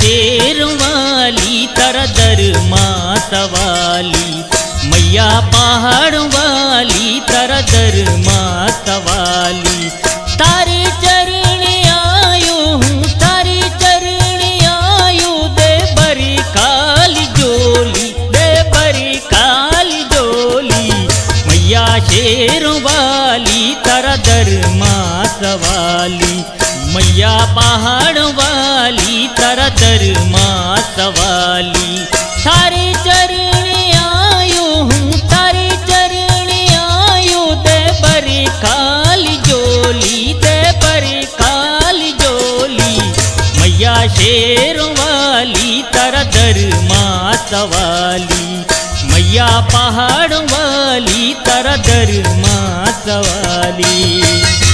शेर वाली तर दर माँ सवाली, मैया पहाड़ वाली तर दर माँ सवाली। तारे चरण आयो हूँ, तारे चरण आयो, दे बरी काली जोली, दे बरी काली जोली। मैया शेर वाली तर दर माँ सवाली, मैया पहाड़ वाली तर दर माँ सवाली। तारे चरण आयो हूँ, तारे चरण आयो, दे बरी काली जोली, दे बरी काली जोली। मैया शेर वाली तर दर माँ सवाली, मैया पहाड़ वाली तर दर माँ सवाली।